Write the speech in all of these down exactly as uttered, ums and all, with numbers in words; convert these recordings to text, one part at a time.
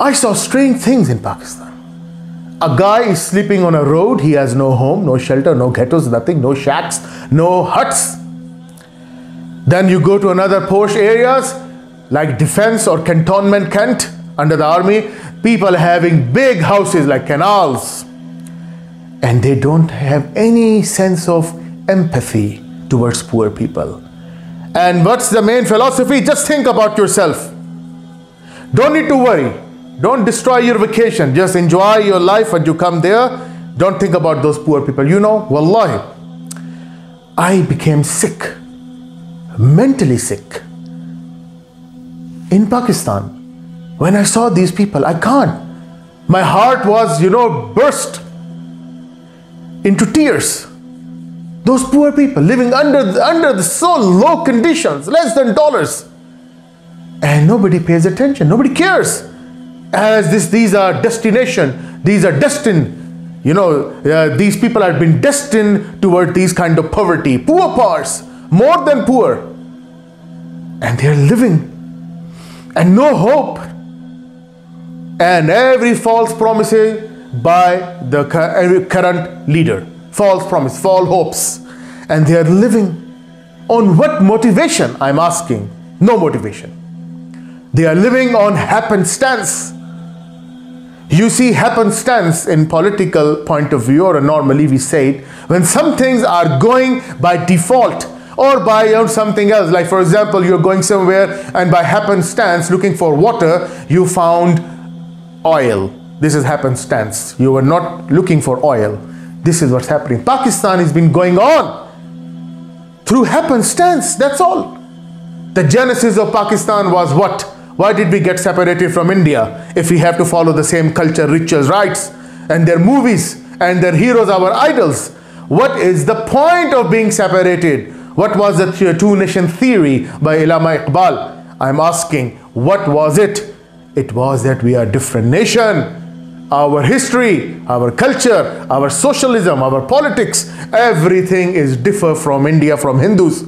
I saw strange things in Pakistan. A guy is sleeping on a road. He has no home, no shelter, no ghettos, nothing, no shacks, no huts. Then you go to another posh areas like defense or cantonment Kent under the army. People having big houses like canals. And they don't have any sense of empathy towards poor people. And what's the main philosophy? Just think about yourself. Don't need to worry. Don't destroy your vacation. Just enjoy your life when you come there. Don't think about those poor people. You know, wallahi, I became sick, mentally sick in Pakistan. When I saw these people, I can't. My heart was, you know, burst into tears. Those poor people living under the, under the so low conditions, less than dollars, and nobody pays attention, nobody cares. As this, these are destination, these are destined, you know, uh, these people have been destined toward these kind of poverty, poor parts, more than poor, and they're living, and no hope, and every false promises by the current leader. False promise, false hopes, and they are living on what motivation, I'm asking? No motivation. They are living on happenstance. You see happenstance in political point of view, or normally we say it, when some things are going by default or by you know, something else. Like for example, you're going somewhere and by happenstance looking for water, you found oil. This is happenstance. You were not looking for oil. This is what's happening. Pakistan has been going on through happenstance, that's all. The genesis of Pakistan was what? Why did we get separated from India if we have to follow the same culture, rituals, rites, and their movies, and their heroes, our idols? What is the point of being separated? What was the two-nation theory by Allama Iqbal? I'm asking, what was it? It was that we are a different nation. Our history, our culture, our socialism, our politics, everything is differ from India, from Hindus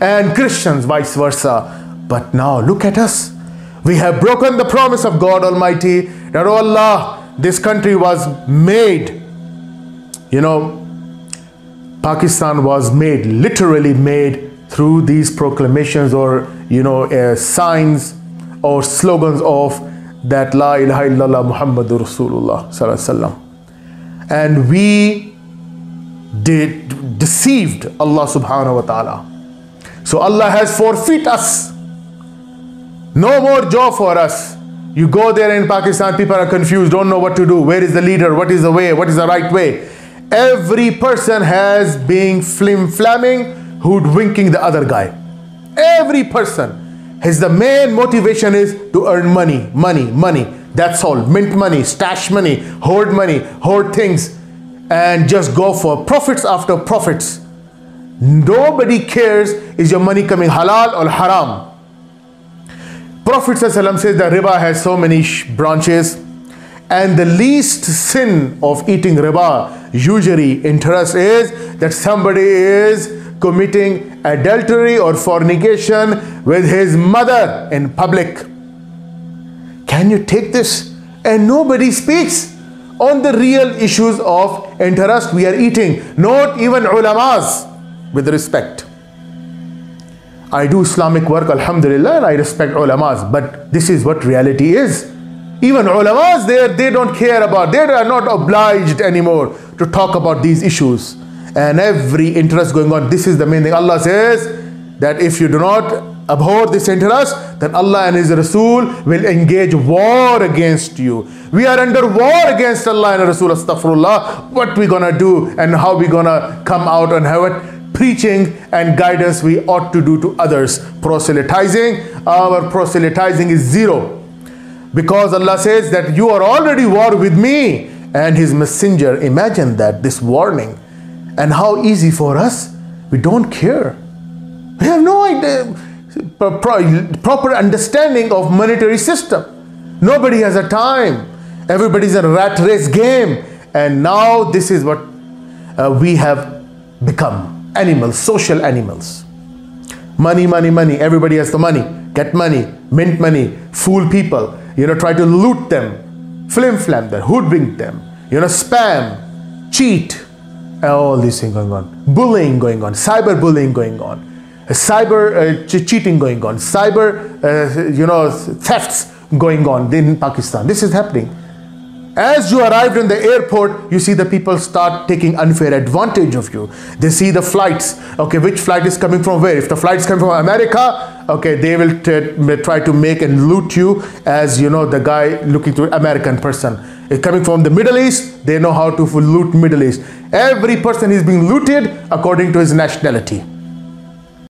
and Christians, vice versa. But now look at us. We have broken the promise of God Almighty that, oh Allah, this country was made. You know, Pakistan was made, literally made through these proclamations or, you know, uh, signs or slogans of that La ilaha illallah Muhammadur Rasulullah sallallahu alaihi wasallam, and we did deceived Allah subhanahu wa ta'ala. So Allah has forfeit us. No more job for us. You go there in Pakistan, people are confused, don't know what to do. Where is the leader? What is the way? What is the right way? Every person has been flim-flamming, hoodwinking the other guy. Every person. His the main motivation is to earn money, money, money. That's all. Mint money, stash money, hoard money, hoard things, and just go for profits after profits. Nobody cares, is your money coming halal or haram? Prophet ﷺ says that riba has so many branches, and the least sin of eating riba, usury, interest, is that somebody is committing adultery or fornication with his mother in public. Can you take this? And nobody speaks on the real issues of interest we are eating, not even ulamas, with respect. I do Islamic work, alhamdulillah, and I respect ulamas, but this is what reality is. Even ulamas, they, they don't care about, they are not obliged anymore to talk about these issues. And every interest going on, this is the main thing. Allah says that if you do not abhor this interest, then Allah and His Rasul will engage war against you. We are under war against Allah and Rasul, astaghfirullah. What we gonna do and how we gonna come out and have it? Preaching and guidance we ought to do to others. Proselytizing, our proselytizing is zero. Because Allah says that you are already war with me and His messenger. Imagine that, this warning. And how easy for us, we don't care. We have no idea, proper understanding of monetary system. Nobody has a time. Everybody's in a rat race game. And now this is what uh, we have become. Animals, social animals. Money, money, money. Everybody has the money. Get money, mint money, fool people. you know, try to loot them, flim-flam them, hoodwink them, you know, spam, cheat, all these things going on, bullying going on, cyber bullying going on, cyber uh, ch cheating going on, cyber, uh, you know, thefts going on in Pakistan. This is happening. As you arrived in the airport, you see the people start taking unfair advantage of you. They see the flights. Okay, which flight is coming from where? If the flight is coming from America, okay, they will try to make and loot you as, you know, the guy looking to American person. If coming from the Middle East, they know how to loot Middle East. Every person is being looted according to his nationality.